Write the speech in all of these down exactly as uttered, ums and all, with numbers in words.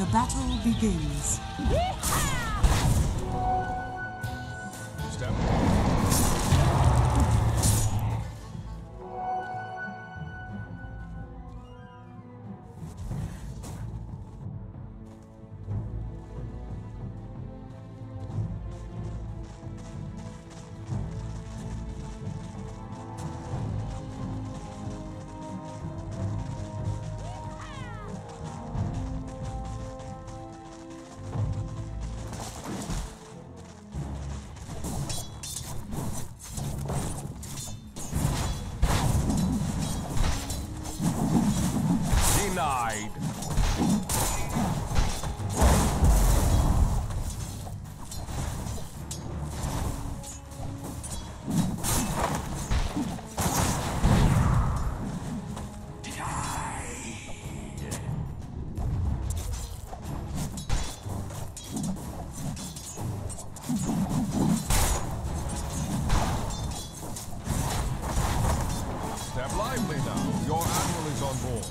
The battle begins. Step. Denied. Step lively now. Your admiral is on board.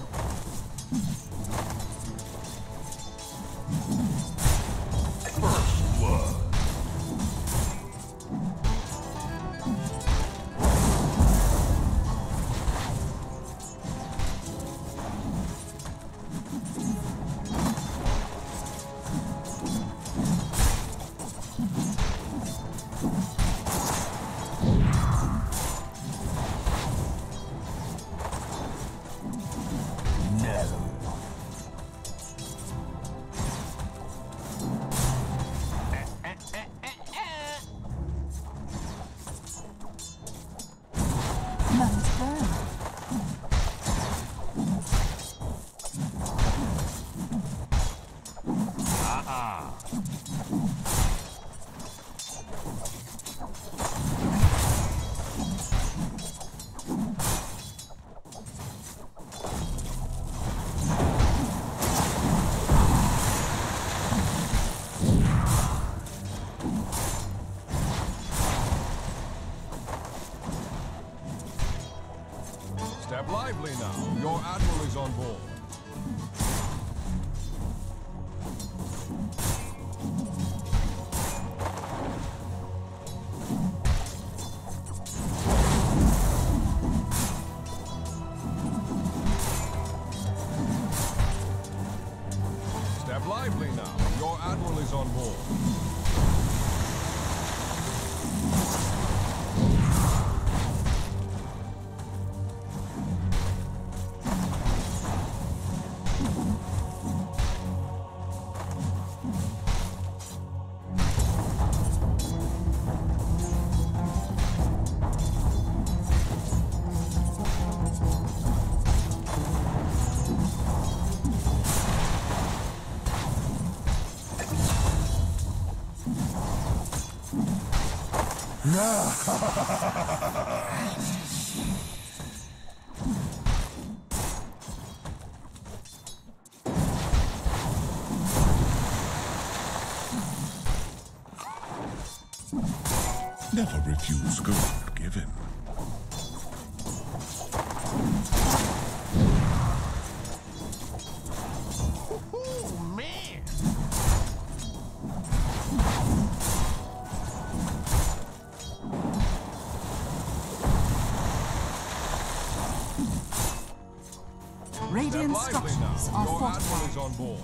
Lively now. Your admiral is on board. Step lively now. Your admiral is on board. No! Never refuse gold given. Radiant structures are fortified. Your admiral is on board.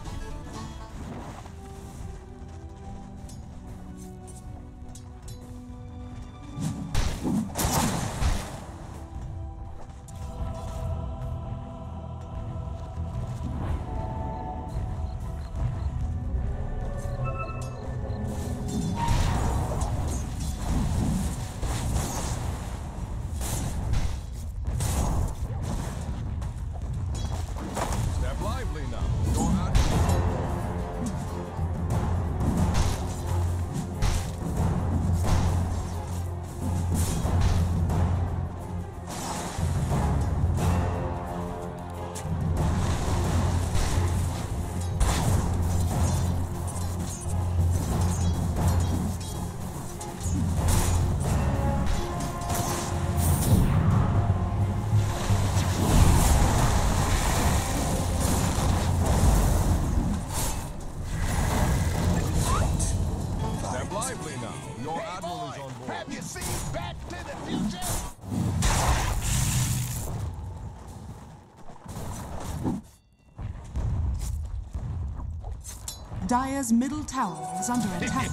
Dire's middle tower is under attack.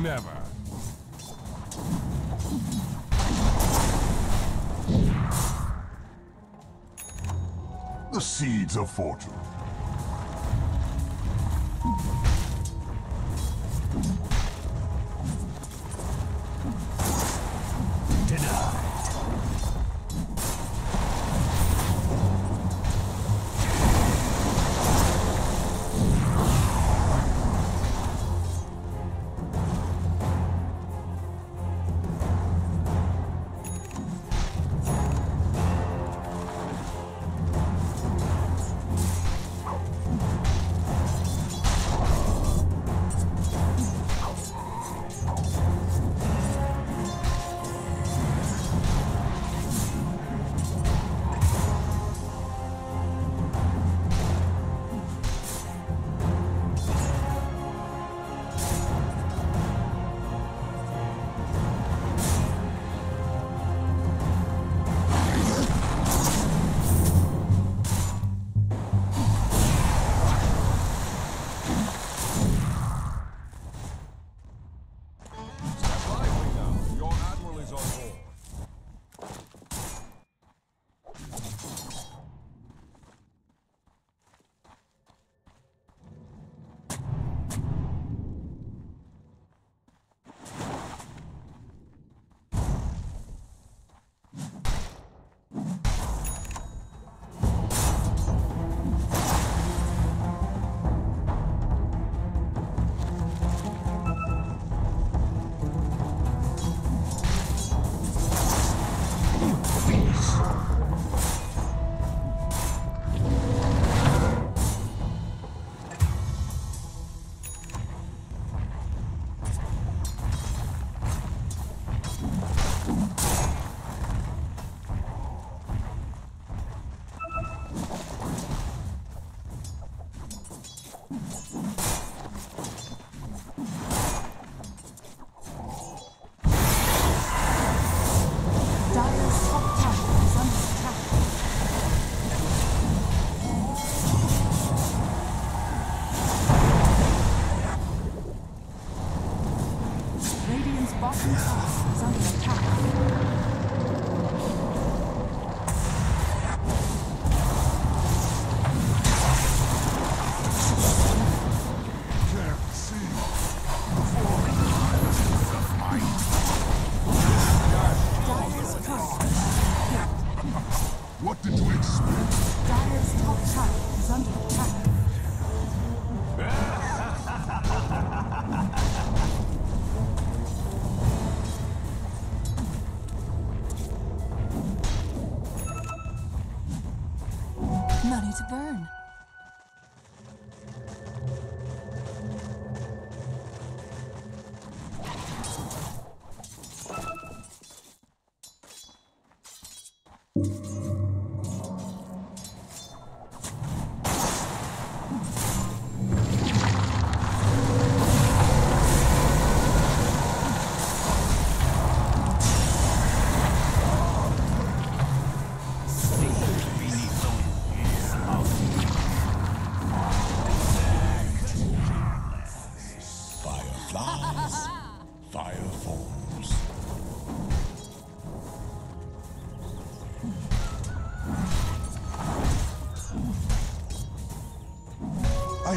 Never. The seeds of fortune. Burn. I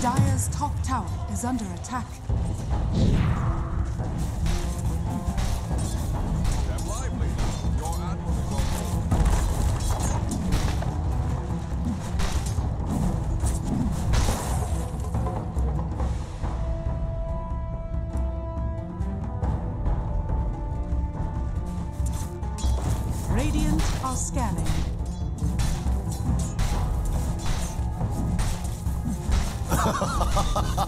Dire's top tower is under attack. Scanning.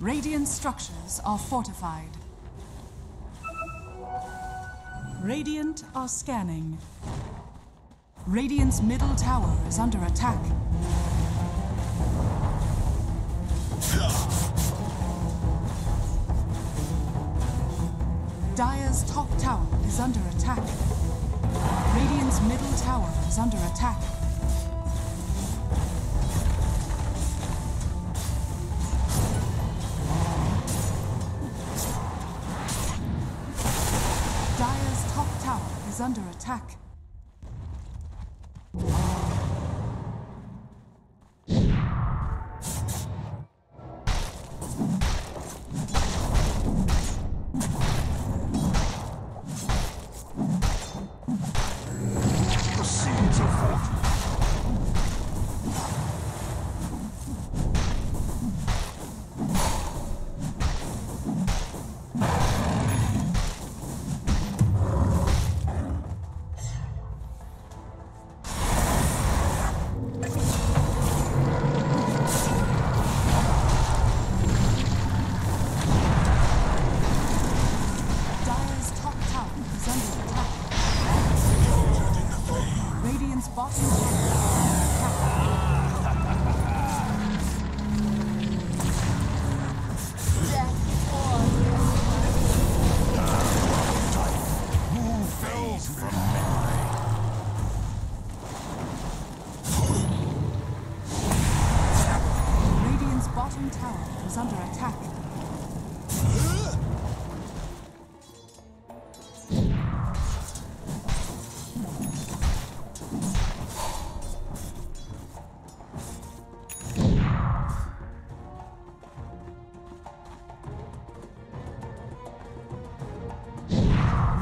Radiant structures are fortified. Radiant are scanning. Radiant's middle tower is under attack. Dire's top tower is under attack. Radiant's middle tower is under attack. Under attack.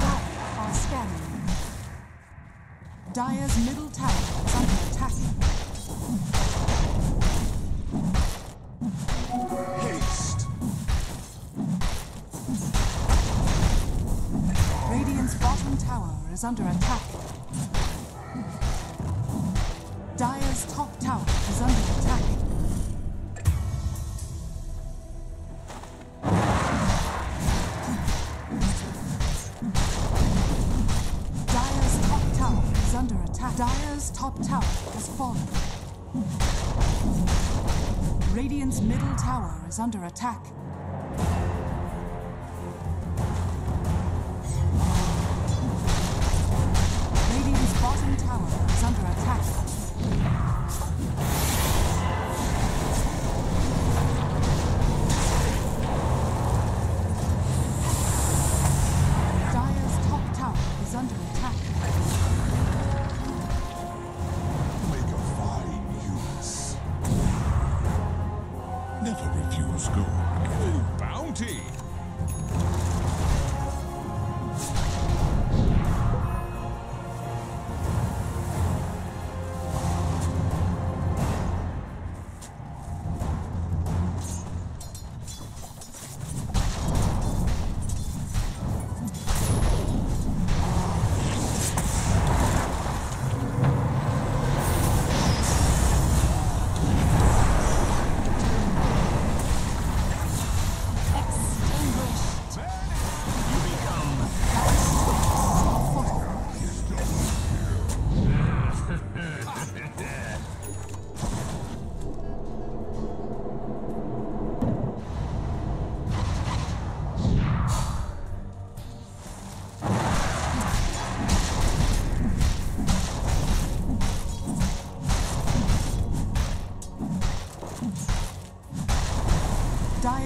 Dire are scanning. Dire's middle tower is under attack. Haste. Radiant's bottom tower is under attack. Dire's top tower is under attack. Dire's top tower has fallen. Radiant's middle tower is under attack. Radiant's bottom tower is under attack. Dire's top tower is under attack. Go. Ooh, bounty! Next.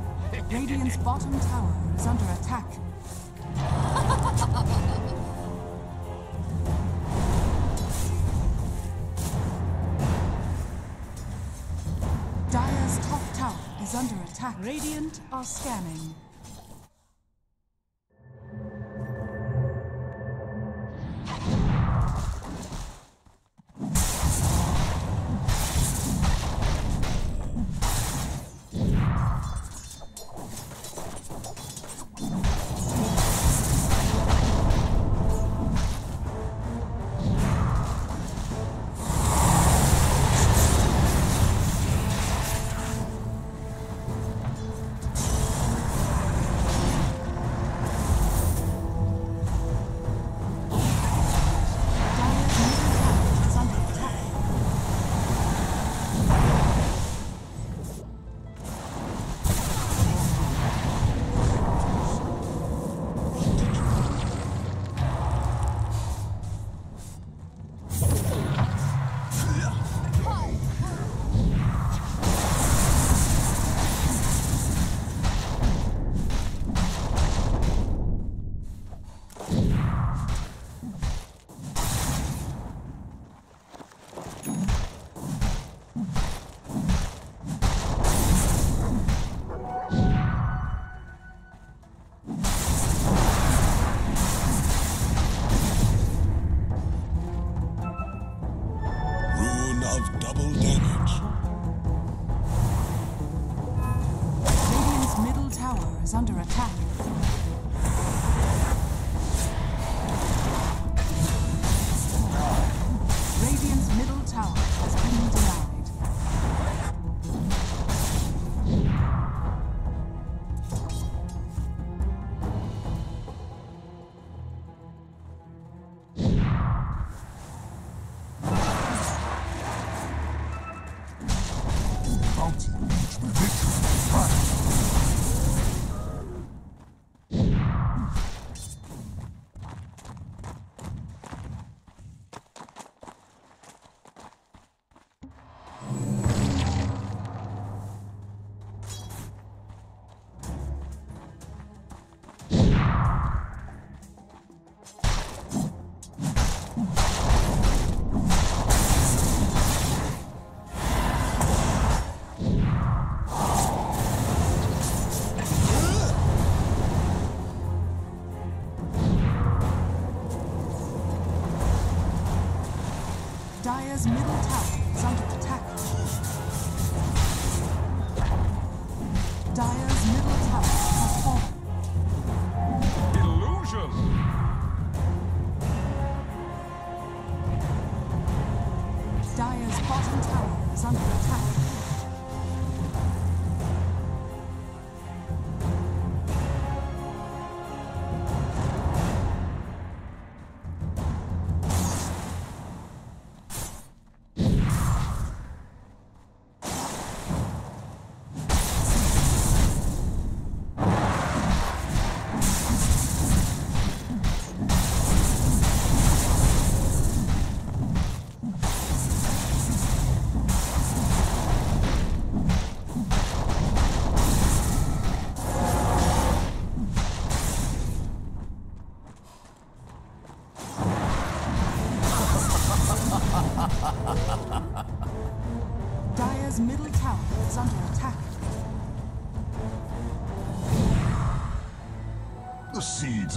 Radiant's bottom tower is under attack. Dire's top tower is under attack. Radiant are scanning. Dyer's middle tower is under attack. Dyer's middle tower has fallen. Illusion! Dyer's bottom tower is under attack. Dyer's middle tower is under attack. The seeds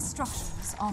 Structures are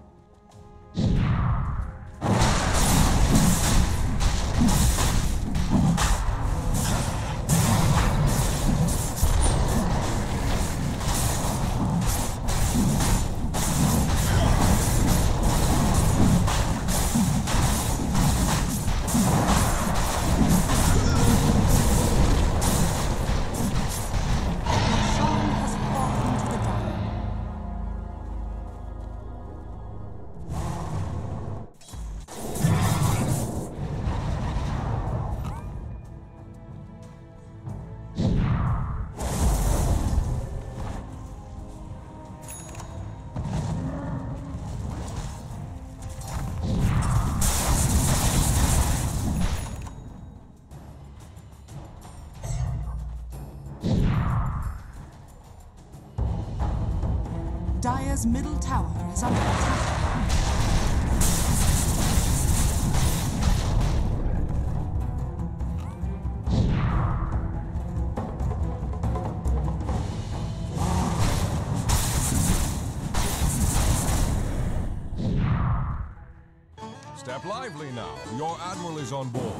Dire's middle tower is under attack. Step lively now. Your admiral is on board.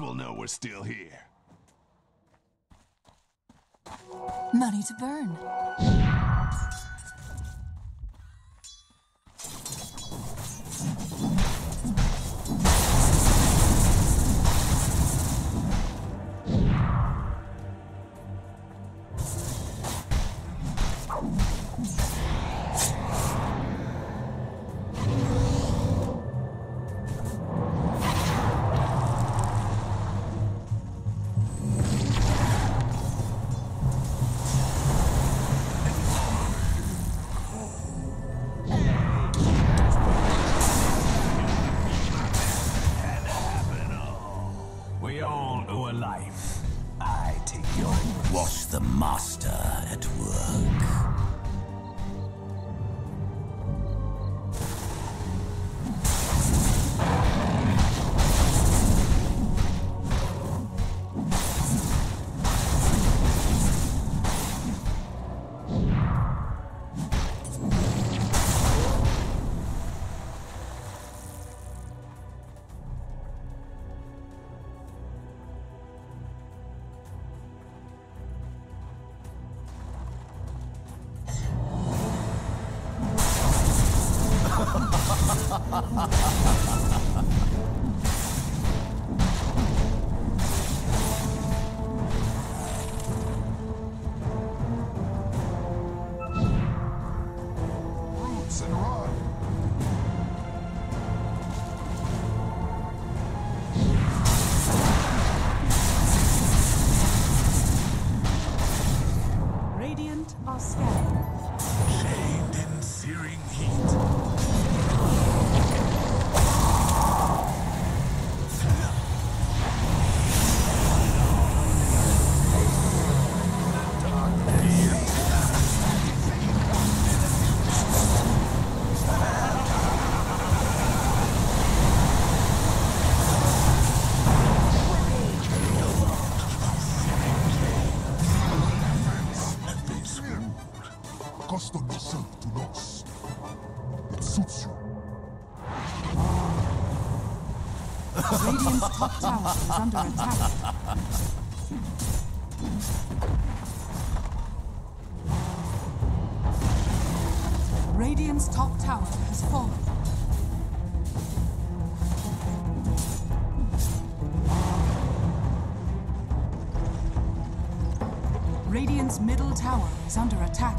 We'll know we're still here. Money to burn. Watch the master at work. Radiant's top tower is under attack. Radiant's top tower has fallen. Radiant's middle tower is under attack.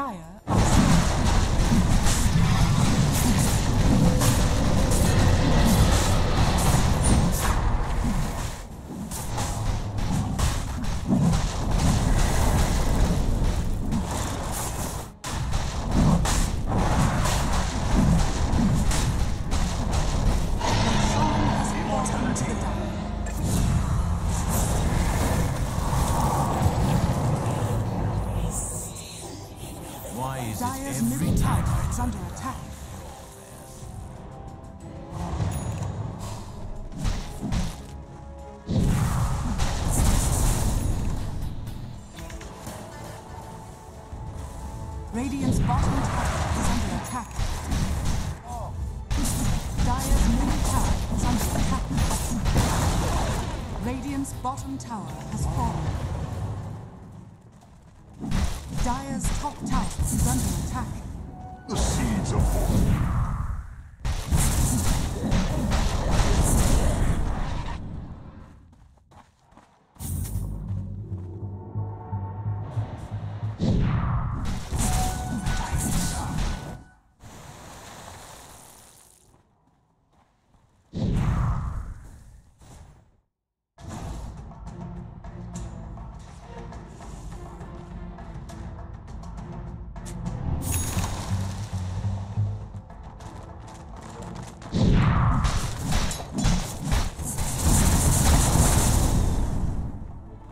Dire Dire's middle tower is under attack. Radiant's bottom tower is under attack. Dire's middle tower is under attack. Radiant's bottom tower has fallen. Dire's top tower is under attack. The seeds are falling. Middle tower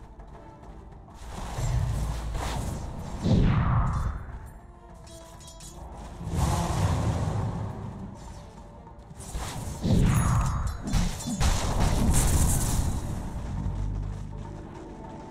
has fallen. Black,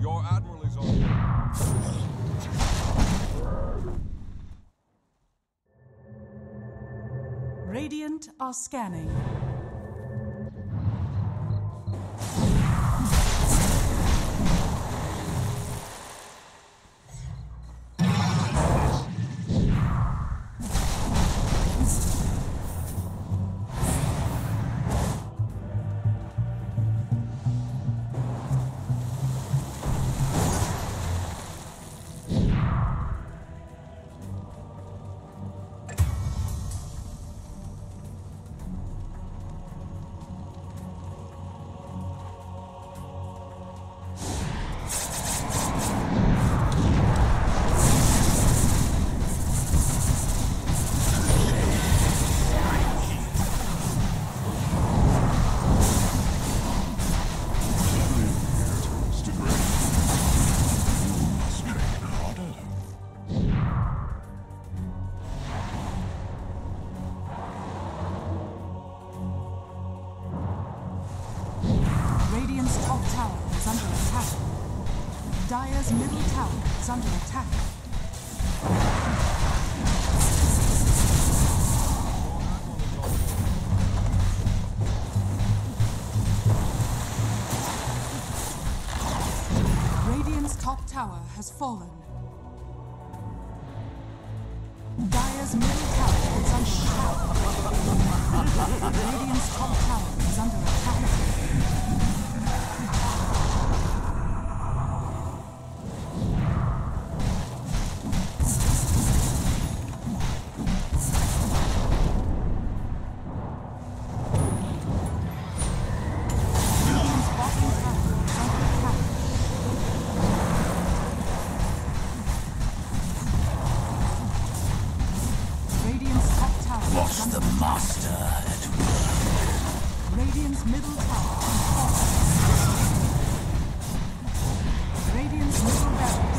your admiral is on. Radiant are scanning. Dire's middle tower is under attack. Radiant's top tower has fallen. Dire's middle tower is under attack. Radiant's top tower is under attack. Radiant's middle tower. Radiant Missile battle.